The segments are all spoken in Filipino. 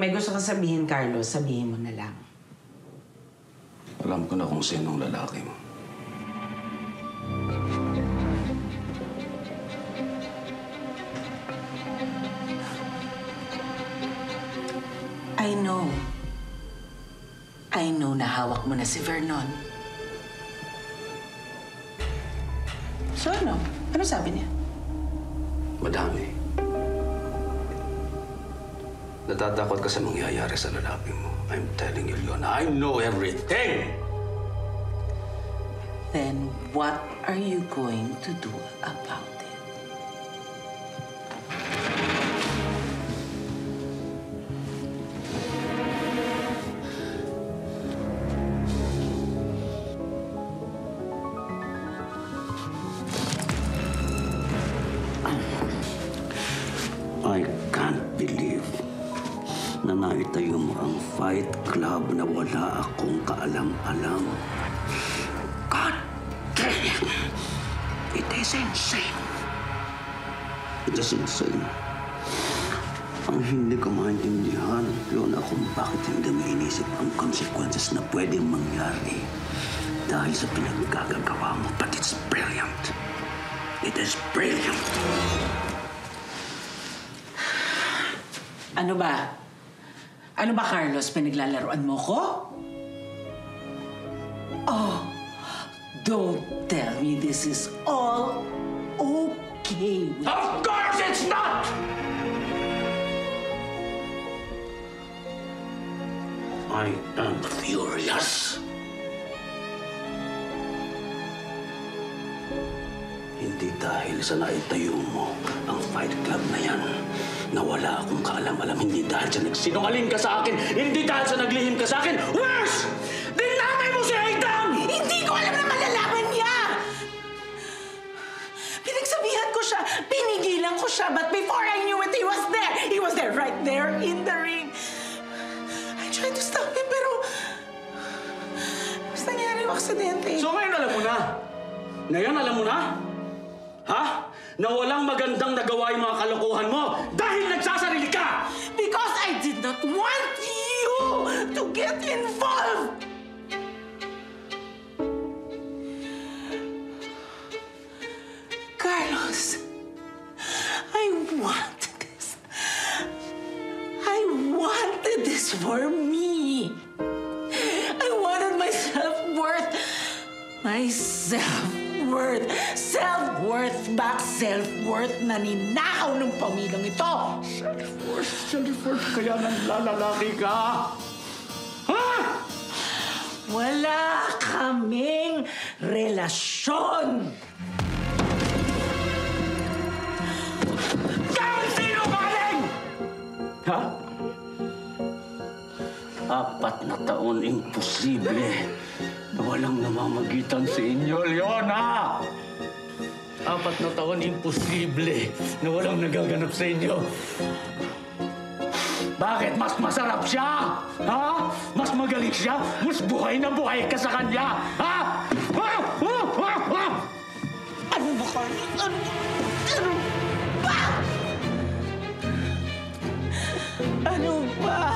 Kung may gusto kang sabihin, Carlos, sabihin mo na lang. Alam ko na kung sino ang lalaki mo. I know. I know na hawak mo na si Vernon. So ano? Ano sabi niya? Madami. Natatakot ka sa mangyayari sa lalaki mo. I'm telling you, Leona, I know everything! Then what are you going to do about it? I can't believe na naitayo mo ang Fight Club na wala akong kaalam-alam. God damn! It is insane! It is insane. Ang hindi ko maintindihan, Leona, kung bakit hindi mo inisip ang consequences na pwedeng mangyari dahil sa pinaggagawa mo. But it's brilliant. It is brilliant. Ano ba? Ano ba, Carlos? Pinaglalaroan mo ko? Oh, don't tell me this is all okay with you. Of course it's not! I am furious. Hindi dahil sa naitayo mo ang Fight Club na yan na wala akong kaalam-alam. Hindi dahil sa nagsinungaling ka sa akin. Hindi dahil sa naglihim ka sa akin. Worse! Dinamay mo si Aitan! Hindi ko alam na malalaman niya! Pinagsabihan ko siya. Pinigilan ko siya. But before I knew it, he was there. He was there, right there, in the ring. I tried to stop him, pero... mas nangyari yung aksidente. So ngayon alam mo na? Ngayon alam mo na? Ha? Na walang magandang nagawa yung mga kalokohan mo dahil nagsasarili ka! Because I did not want you to get involved! Carlos, I wanted this for me. I wanted my self-worth. Self-worth back, self-worth na ninakaw ng pamilyang ito! Self-worth, kaya nanlalaki ka! Ha? Wala kaming relasyon! Kahit sino galing! Ha? 4 na taon, imposible na walang namamagitan sa inyo, Leona! 4 na taon, imposible na walang nagaganap sa inyo. Bakit mas masarap siya? Ha? Mas magaling siya? Mas buhay na buhay ka sa kanya? Ha? Ha? Ha? Ha? Ha? Ano ba kayo? Ano ba?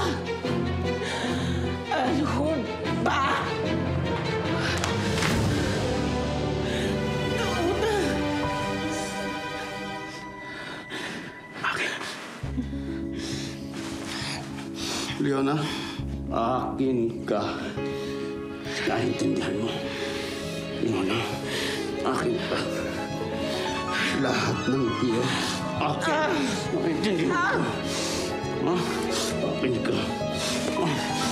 Leona, akin ka. Naintindihan mo. Leona, akin ka. Lahat ng iyo, akin. Naintindihan mo. Akin ka.